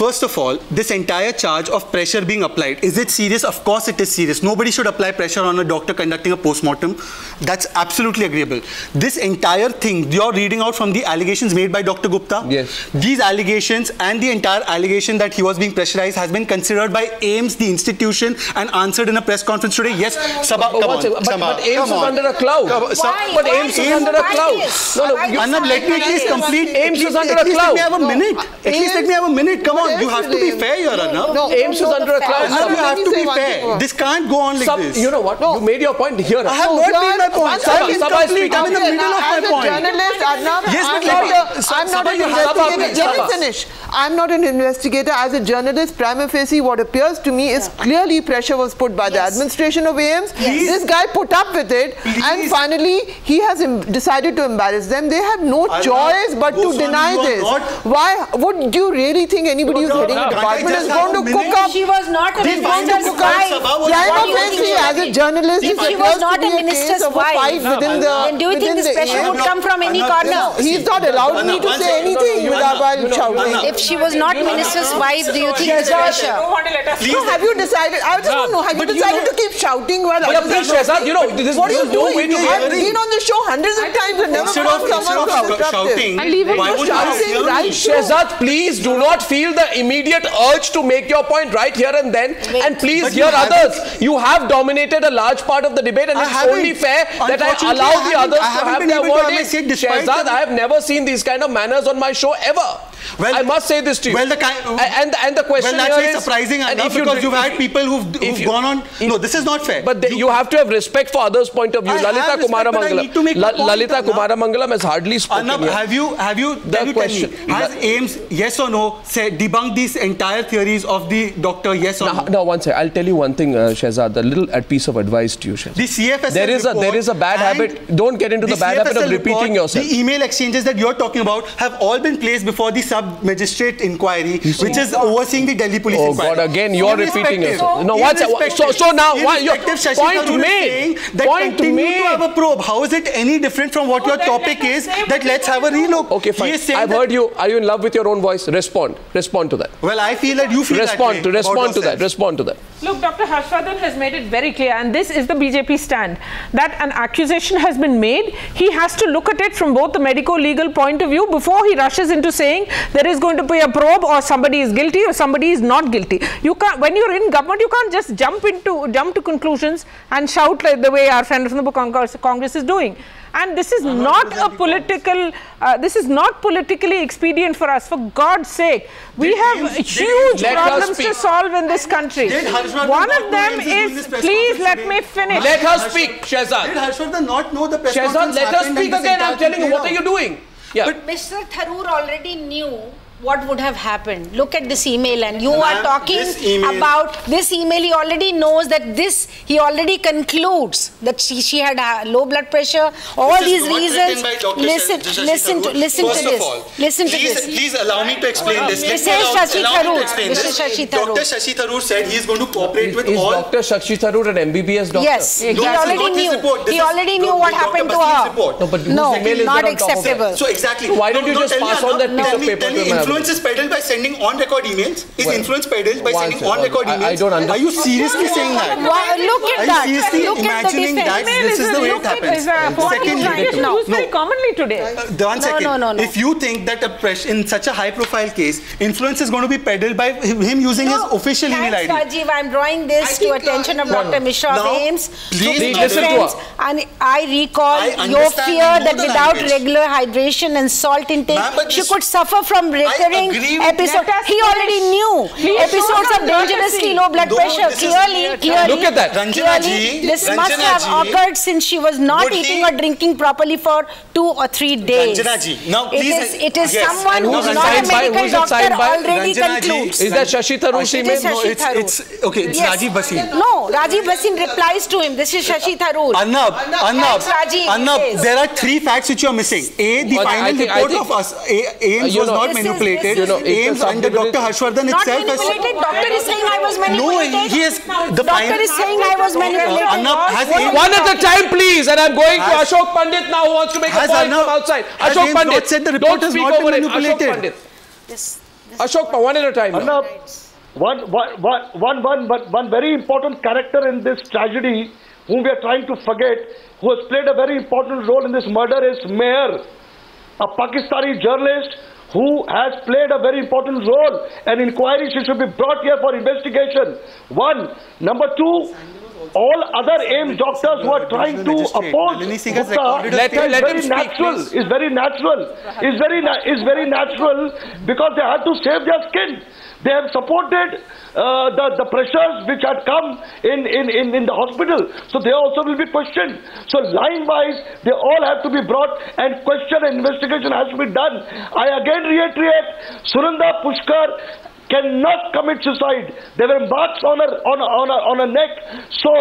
First of all, this entire charge of pressure being applied, is it serious? Of course it is serious. Nobody should apply pressure on a doctor conducting a post-mortem. That's absolutely agreeable. This entire thing, you're reading out from the allegations made by Doctor Gupta. Yes. These allegations and the entire allegation that he was being pressurized has been considered by AIIMS, the institution, and answered in a press conference today. Yes, Saba, come on. But, but AIIMS is under a cloud. Why? But AIIMS is under a cloud. No, no. Arnab, let me at least complete. AIIMS is under a cloud. At least let me have a minute. At least let me have a minute. Come on. You have to be fair here, Arnab. No, AIIMS is under a cloud. Arnab, you have to be fair. This can't go on like Sub, this. You know what? No. You made your point here. I have no, not made my point. Saba, Saba, I'm in the middle of my point. As a journalist, Arnab, yes, I'm, not a, I'm not an investigator. Let me finish. I'm not an investigator. As a journalist, prima facie, what appears to me is clearly pressure was put by the administration of AIIMS. This guy put up with it. And finally, he has decided to embarrass them. They have no choice but to deny this. Why would you really think anybody He was heading department is going to cook up. She was not a minister's wife. As a journalist, if she was not a minister's wife, then do you think this pressure would come from any corner? He's not allowed me to say anything without shouting. If she was not minister's wife, do you think this pressure? So have you decided? I just don't know. Have you decided to keep shouting while others are shouting? You know, what are you doing? I've been on the show hundreds of times and never found someone who is shouting. And leave it to shouting, right? Shehzad, please do not feel the immediate urge to make your point right here and then, and please hear us others. You have dominated a large part of the debate, and I it's only fair that I allow I the others I to have their word. Shehzad, I have never seen these kind of manners on my show ever. Well, I must say this to you. Well, the kind, oh, and, and, the, and the question well, that's here is surprising, and if because you, you've had people who've, who've you, gone on. If, no, this is not fair. But they, you, you have to have respect for others' point of view. I Lalitha Kumaramangalam. La, Lalitha Kumaramangalam has hardly spoken. Arnab, have you have you? Can you tell me, has A I I M S, yes or no, said debunked these entire theories of the doctor? Yes or no? No, one second. I'll tell you one thing, uh, Shehzad. A little piece of advice to you, Shehzad. The C F S L there is a there is a bad habit. Don't get into the bad habit of repeating yourself. The email exchanges that you're talking about have all been placed before the sub-magistrate inquiry, which is overseeing the Delhi police oh inquiry. Oh God, again, you're repeating yourself. No, what's so, so now, why, your point made. That point made. To have a probe. How is it any different from what oh, your topic is that let's have a relook? Okay, fine. I've heard you. Are you in love with your own voice? Respond. Respond to that. Well, I feel that you feel respond that way. To, respond to that. Respond to that. Look, Doctor Harsh Vardhan has made it very clear, and this is the B J P stand, that an accusation has been made. He has to look at it from both the medico-legal point of view before he rushes into saying there is going to be a probe, or somebody is guilty or somebody is not guilty. You can't, when you're in government, you can't just jump into jump to conclusions and shout like the way our friend from the Congress, Congress is doing. And this is not a political, uh, this is not politically expedient for us, for God's sake. We have huge problems to solve in this country. One of them is, please let me finish. Let her speak, Shehzad. Did Harsh Vardhan not know the press conference? Shehzad, let her speak again. I'm telling you, what are you doing? Yeah. But Mister Tharoor already knew what would have happened. Look at this email, and you are talking about this email. He already knows that this, he already concludes that she, she had uh, low blood pressure, all these reasons. Listen, listen to, listen to this. Listen to this. Please allow me to explain this. This is Shashi Tharoor. Doctor Shashi Tharoor said he is going to cooperate with all. Doctor Shashi Tharoor, an M B B S doctor. Yes, he already knew. He already knew what happened to her. No, not acceptable. So exactly. Why don't you just pass on that piece of paper to him? Influence is peddled by sending on-record emails. Is well, influence peddled by sending on-record emails? I, I don't understand. Are you seriously saying that? Why, look at Are that. Are you seriously look imagining that this is, is the way it happens? Secondly, no, used very commonly today. Uh, one no, second. No, no, no. If you think that a in such a high-profile case, influence is going to be peddled by him using no, his official email I D. Rajeev, I'm drawing this to attention of Doctor Mishra of A I I M S. Please listen to us. And I recall your fear that without regular hydration and salt intake, she could suffer from regular episode. He already knew Please episodes of dangerously low blood no, pressure. Clearly, clearly, look at that. Ranjana clearly, ji, this Ranjana must have occurred since she was not eating he, or drinking properly for two or three days. Now, it is, it is yes. someone who's no, not a medical doctor already Ranjana concludes. Ji, is that Shashi Tharoor? It is Shashi no, it's, Tharoor. It's, okay, it's yes. Rajeev Bahsin. No, Rajeev Bahsin replies to him. This is Shashi Tharoor. Arnab, Arnab, Arnab, there are three facts which you are missing. A, the final report of us, A I I M S was not manipulated. You know, A I I M S under Doctor Harsh Vardhan itself. Manipulated. Doctor is saying I was manipulated. No, he is. The doctor is saying I was manipulated. Arnab has one at a time, please. And I'm going to Ashok Pandit now, who wants to make a point from outside. Ashok Pandit said the report is not manipulated. Yes. Ashok, one at a time. Arnab, one, one, one, one, but one very important character in this tragedy, whom we are trying to forget, who has played a very important role in this murder, is Meher, a Pakistani journalist, who has played a very important role. An inquiry should be brought here for investigation. One. Number two, all other A I I M S doctors who are trying to oppose Gupta is very natural. Is very natural. Is very is very natural because they had to save their skin. They have supported uh, the, the pressures which had come in, in, in, in the hospital. So they also will be questioned. So line-wise, they all have to be brought and question and investigation has to be done. I again reiterate, Sunanda Pushkar cannot commit suicide. They were marks on her, on, on, her, on her neck. So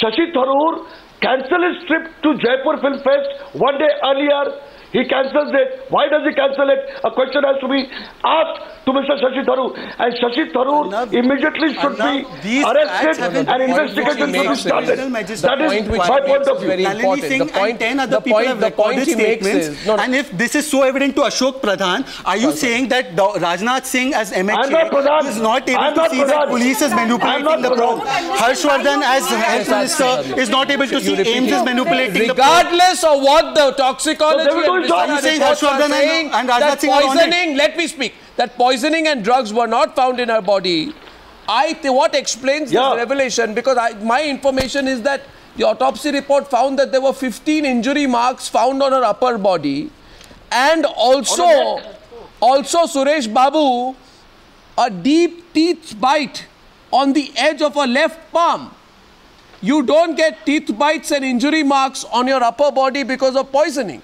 Shashi Tharoor cancelled his trip to Jaipur Film Fest one day earlier. He cancels it. Why does he cancel it? A question has to be asked to Mister Shashi Tharoor. And Shashi Tharoor immediately should Arnab, be arrested and investigation should be started. That is my point of view. The point, ten other the people point, have the recorded statements. Is, no, no. And if this is so evident to Ashok Pradhan, are you no, saying no. that Rajnath Singh as M H A is not able I'm to not see Pradhan. that police is manipulating the probe? Harsh Vardhan as Health Minister is not able to see A I I M S is manipulating the probe. Regardless of what the toxicology Are you saying Harsh Vardhan and, and Rajnath Singh? Poisoning, let me speak. That poisoning and drugs were not found in her body. I th what explains yeah. this revelation? Because I, my information is that the autopsy report found that there were fifteen injury marks found on her upper body, and also, also Suresh Babu, a deep teeth bite on the edge of her left palm. You don't get teeth bites and injury marks on your upper body because of poisoning.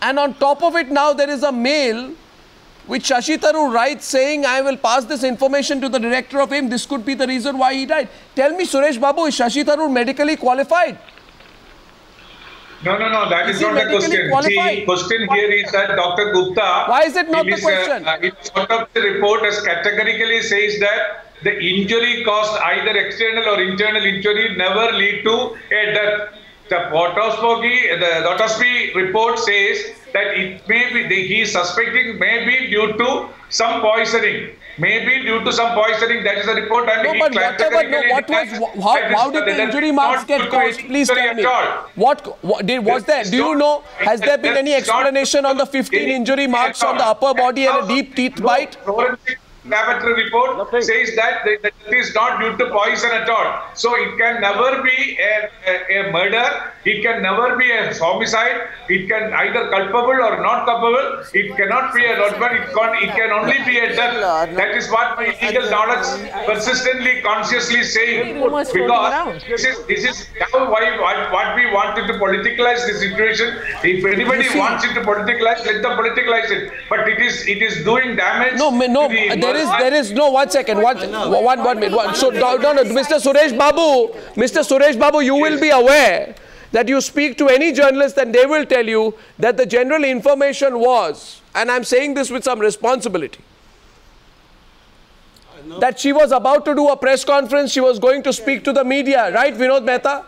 And on top of it now, there is a mail which Shashi Tharoor writes saying, I will pass this information to the director of AIIMS. This could be the reason why he died. Tell me, Suresh Babu, is Shashi Tharoor medically qualified? No, no, no, that is, is not the question. The question here is that Doctor Gupta... Why is it not the question? Uh, it's sort of the report as categorically says that the injury caused either external or internal injury never lead to a death. The autopsy, the autopsy report says that it may be, the, he is suspecting may be due to some poisoning. Maybe due to some poisoning, that is the report. And no, but whatever, no, what was, how, how did the injury marks get caused? Please tell me. What, what did, was there, do you know, has there been any explanation on the fifteen injury marks on the upper body and a deep teeth bite? Laboratory report Nothing. says that it is not due to poison at all. So it can never be a, a, a murder, it can never be a homicide, it can either culpable or not culpable, it cannot be a murder, it can, it can only be a death. That is what my legal knowledge persistently, consciously saying. Because this is, this is now why, what, what we wanted to politicalize this situation. If anybody wants it to politicalize, let them politicalize it. But it is, it is doing damage. No, no, to the, There is, there is no one second, one, one, one minute. One, so, no, no, Mister Suresh Babu, Mister Suresh Babu, you will be aware that you speak to any journalist and they will tell you that the general information was, and I'm saying this with some responsibility, that she was about to do a press conference, she was going to speak to the media, right, Vinod Mehta?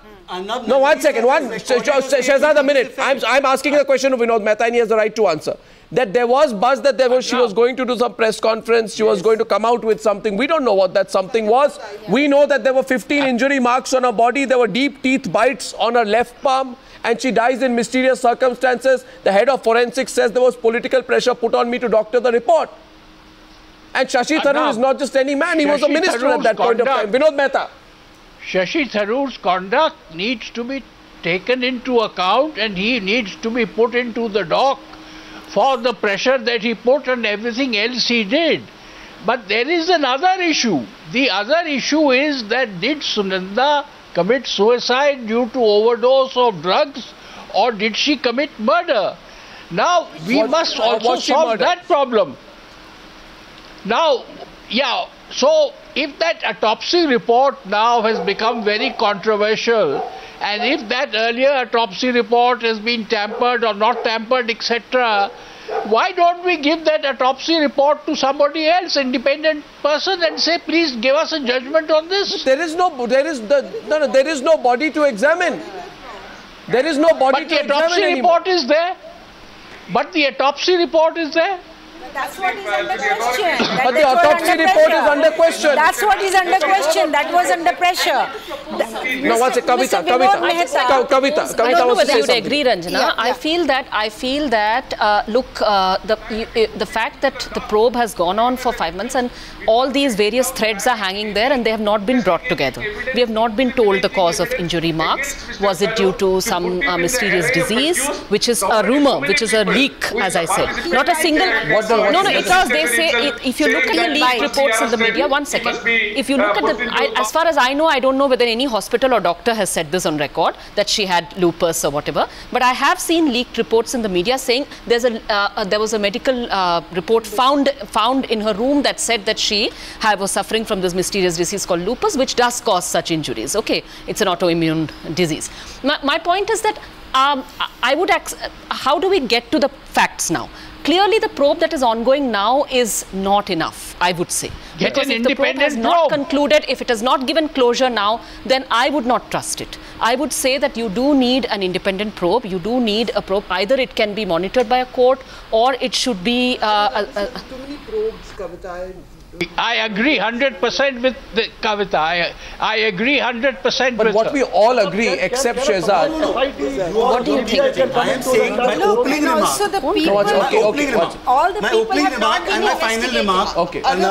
No, one second, one, Shehzad, a minute. I'm, I'm asking the question of Vinod Mehta and he has the right to answer. That there was buzz that there was, she was going to do some press conference, she yes. was going to come out with something. We don't know what that something was. We know that there were fifteen injury marks on her body, there were deep teeth bites on her left palm, and she dies in mysterious circumstances. The head of forensics says there was political pressure put on me to doctor the report. And Shashi Tharoor is not just any man, he Shashi was a minister Tharoor's at that point conduct. of time. Vinod Mehta. Shashi Tharoor's conduct needs to be taken into account and he needs to be put into the dock for the pressure that he put and everything else he did. But there is another issue. The other issue is that did Sunanda commit suicide due to overdose of drugs or did she commit murder? Now, we was, must also solve murdered? that problem. Now, yeah, so if that autopsy report now has become very controversial, and if that earlier autopsy report has been tampered or not tampered, et cetera, why don't we give that autopsy report to somebody else, independent person, and say, please give us a judgment on this? There is no, there is the, no, no, there is no body to examine. There is no body but to examine. But the autopsy report anymore. is there. But the autopsy report is there. That's what is under question. But the autopsy report is under question. That's what is under question. That was under pressure. No, what's it? Kavita, Kavita, Kavita, Kavita was saying something. I agree, Ranjana. I feel that, I feel that, uh, look, uh, the uh, the fact that the probe has gone on for five months and all these various threads are hanging there and they have not been brought together. We have not been told the cause of injury marks. Was it due to some uh, mysterious disease, which is a rumor, which is a leak, as I said. Not a single... No, no, it was, they say, it, if you look at the leaked reports in the media, one second, if you look at the, I, as far as I know, I don't know whether any hospital or doctor has said this on record, that she had lupus or whatever, but I have seen leaked reports in the media saying there's a, uh, uh, there was a medical uh, report found, found in her room that said that she had, was suffering from this mysterious disease called lupus, which does cause such injuries, okay, it's an autoimmune disease. My, my point is that, um, I would, how do we get to the facts now? Clearly, the probe that is ongoing now is not enough, I would say. Get an independent probe. If the probe has not concluded, if it has not given closure now, then I would not trust it. I would say that you do need an independent probe. You do need a probe. Either it can be monitored by a court or it should be... Uh, uh, uh, too many probes, Kavita. I agree one hundred percent with the Kavita. I, I agree one hundred percent with her. But what we all agree, except Shehzad. What do you think? I am saying my opening remark. Also the people, okay, okay, all the people have not been investigated. My opening remark and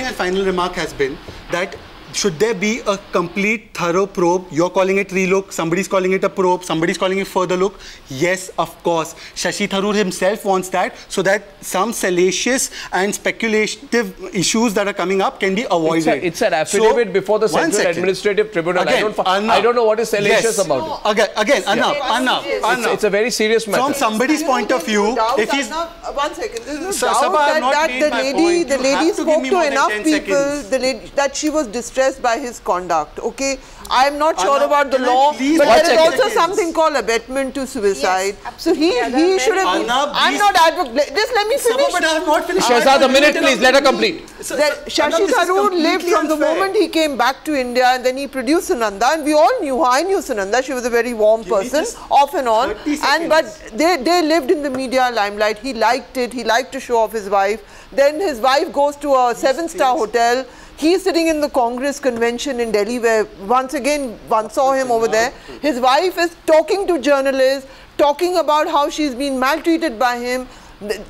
my final remark has been that should there be a complete thorough probe? You're calling it relook, somebody's calling it a probe, somebody's calling it further look. Yes, of course. Shashi Tharoor himself wants that, so that some salacious and speculative issues that are coming up can be avoided. It's, a, it's an affidavit so, before the Central Administrative Tribunal. Again, I, don't, I don't know what is salacious yes. about no. it. Again, again yeah. enough, yeah. enough, enough. It's, it's a very serious matter. From somebody's point of view, if he's... Arnab, one second, there's no Sir, doubt that, that the lady, the lady spoke to, to enough people, the lady, that she was distressed by his conduct, okay? I am not sure Anna, about the law, but there is also something called abetment to suicide. Yes, so he, he should have been, I'm not advocate, just let me finish. But I have not finished. Shehzad, a minute please, let her complete. So, so, Shashi Tharoor lived from unfair. the moment he came back to India, and then he produced Sunanda, and we all knew her. I knew Sunanda, she was a very warm person, off and on, and but they, they lived in the media limelight. He liked it, he liked to show off his wife. Then his wife goes to a seven-star hotel. He's sitting in the Congress convention in Delhi, where once again one saw him over there. His wife is talking to journalists, talking about how she's been maltreated by him.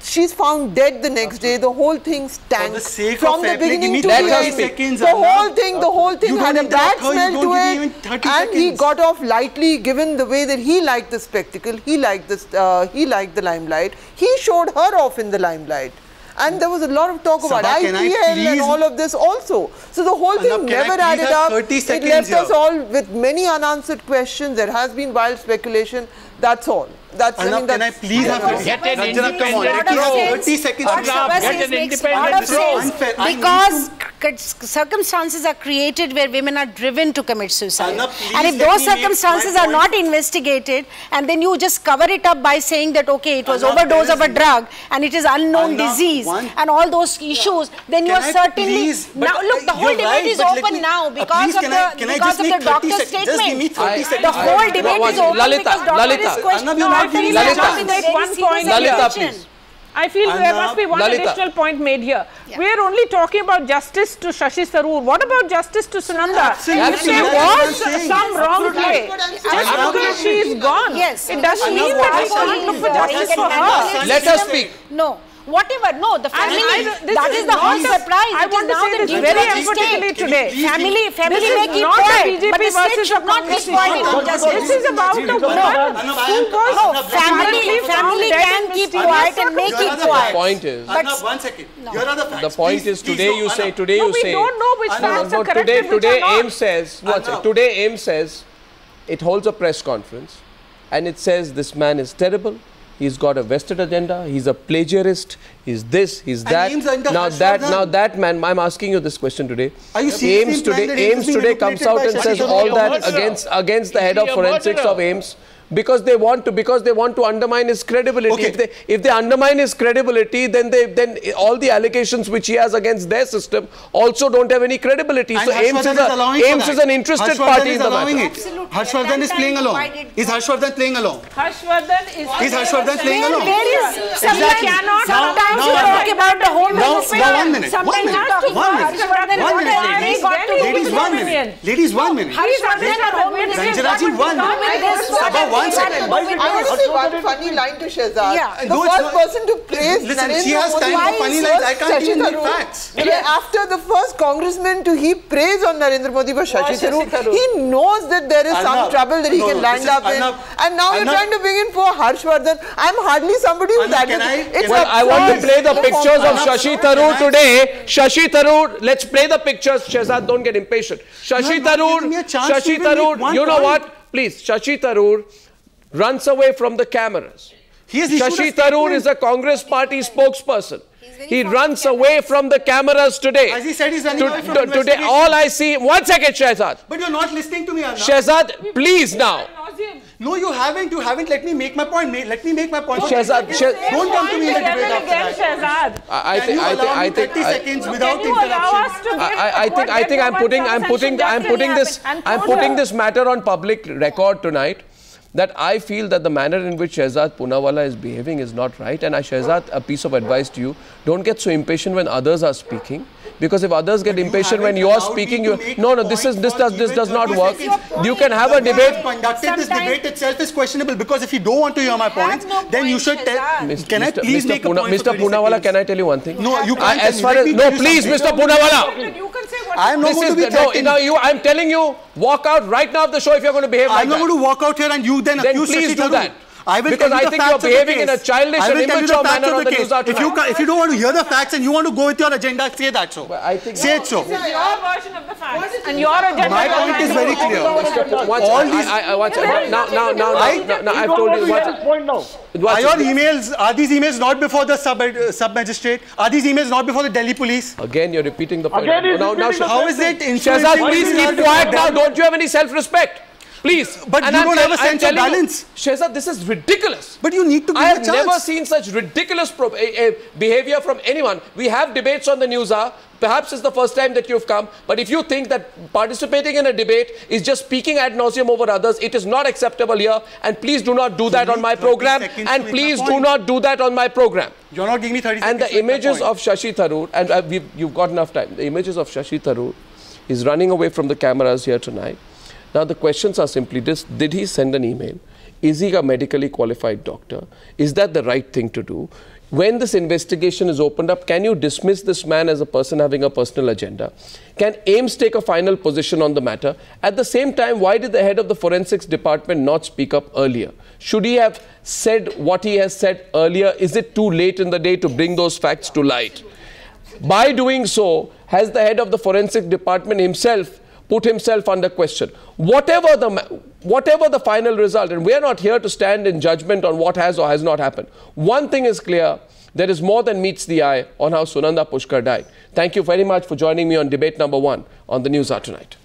She's found dead the next day. The whole thing stank. From the beginning to the end. The whole thing, the whole thing had a bad smell to it. And he got off lightly, given the way that he liked the spectacle. He liked this. Uh, he liked the limelight. He showed her off in the limelight. And there was a lot of talk Saba, about I P L and all of this also. So the whole thing Anna, never added up. It left here. us all with many unanswered questions. There has been wild speculation. That's all. That's Anna, I mean, that's, can I please have know. Get an independent probe? Because circumstances are created where women are driven to commit suicide. Anna, and if those circumstances are not investigated, and then you just cover it up by saying that, okay, it was Anna, overdose of a drug and it is unknown Anna, disease one, and all those issues, yeah. then you are certainly... Now, look, the whole debate is open now because of the doctor's statement. The whole debate is open because doctor is questioning. Lalitha, please. I feel Anna, there must be one Lalitha. additional point made here. Yeah. We are only talking about justice to Shashi Tharoor. What about justice to Sunanda? Absolutely. If there was some wrong play, just because she is gone, yes. it doesn't Anna, mean that we can't look for justice for her. Let her speak. No. Whatever, no, the family, I, I, that is, is the whole surprise. I want to say this very emphatically today. Family, family may keep quiet, but the state should not be spoiling justice. This is about a woman who was... No, family, family can keep quiet and make it quiet. The point is... One second, here are the facts. The point is, today you say, today you say... No, we don't know which facts are correct and which are not. Today AIIMS says, today AIIMS says, it holds a press conference and it says this man is terrible. He's got a vested agenda, he's a plagiarist, he's this, he's that. Now that, now that man, I'm asking you this question today. Are you AIIMS today, AIIMS today comes out and says all that against, against the head of forensics of AIIMS because they want to, because they want to undermine his credibility. Okay. If they, if they undermine his credibility, then they, then all the allegations which he has against their system also don't have any credibility. And so AIIMS is, a, AIIMS is an interested party in the matter. Harsh Vardhan is playing along. Is Harsh Vardhan playing along? Harsh Vardhan is, is Harsh Vardhan playing along. There is exactly. cannot now, sometimes now, talk now, about the whole now, now one minute. Sometimes one minute. Talking one minute. One minute. Ladies, one minute. Ladies, one minute. Harsh Vardhan, one minute. One second. I want to say one funny line to Shehzad. Yeah. The no, first person to praise Narendra Modi. Listen, she has time for funny lines. I can't even read facts. Yeah. After the first congressman to heap praise on Narendra Modi was Shashi Tharoor. He knows that there is Arnab. some trouble that he no, can land up Arnab. in. Arnab. And now Arnab. you're trying to bring in poor Harsh Vardhan. I'm hardly somebody who's advocating. Well, I want to play the pictures of Shashi Tharoor today. Shashi Tharoor, let's play the pictures. Shehzad, don't get impatient. Shashi Tharoor, Shashi Tharoor, you know what? Please, Shashi Tharoor runs away from the cameras. He is Shashi Tharoor is a Congress party spokesperson. He runs away from the cameras today. As he said, he's running away from the cameras. Today, all I see... One second, Shehzad. But you're not listening to me, Arnab. Shehzad, please now. No, you haven't. You haven't let me make my point. Let me make my point. Shehzad, don't come to me in the debate after that. I think, I think, I think, thirty seconds without interruption. I think, I think, I'm putting, I'm putting, I'm putting this, I'm putting this matter on public record tonight. That I feel that the manner in which Shehzad Poonawalla is behaving is not right. And I, Shehzad, a piece of advice to you, don't get so impatient when others are speaking. Because if others get impatient when you are speaking, you no, no, this is this does this does not work. You can have a debate. Conducted this debate itself is questionable because if you don't want to hear my points, then you should tell. Can I please make a point, Mister Poonawalla? Can I tell you one thing? No, you can't. As far as no, please, Mister Poonawalla. I am not going to be threatened. No, you, I'm telling you, walk out right now of the show if you're going to behave like that. I'm not going to walk out here and you then accuse Shashi Tharoor. I will because I think you're behaving in a childish and immature manner on the news out tonight. If you don't want to hear the facts and you want to go with your agenda, say that so. Well, I think say no, it so. This is your version of the facts and your agenda. My point is very clear. All these... Now, now, now, now, I've told you... Are your emails, are these emails not before the sub-magistrate? Are these emails not before the Delhi police? Again, you're repeating the point. How is it insurance? Shehzad, please keep quiet now. Don't you have any self-respect? Please. But and you I'm don't have a sense of balance. You, Shehzad, this is ridiculous. But you need to give I have a never seen such ridiculous pro uh, behavior from anyone. We have debates on the news hour. Perhaps it's the first time that you've come. But if you think that participating in a debate is just speaking ad nauseum over others, it is not acceptable here. And please do not do you that on my program. And please do not do that on my program. You're not giving me thirty seconds. And the images of Shashi Tharoor, and uh, we've, you've got enough time. The images of Shashi Tharoor is running away from the cameras here tonight. Now, the questions are simply this. Did he send an email? Is he a medically qualified doctor? Is that the right thing to do? When this investigation is opened up, can you dismiss this man as a person having a personal agenda? Can AIIMS take a final position on the matter? At the same time, why did the head of the forensics department not speak up earlier? Should he have said what he has said earlier? Is it too late in the day to bring those facts to light? By doing so, has the head of the forensic department himself put himself under question? Whatever the, whatever the final result, and we are not here to stand in judgment on what has or has not happened. One thing is clear, there is more than meets the eye on how Sunanda Pushkar died. Thank you very much for joining me on debate number one on the news hour tonight.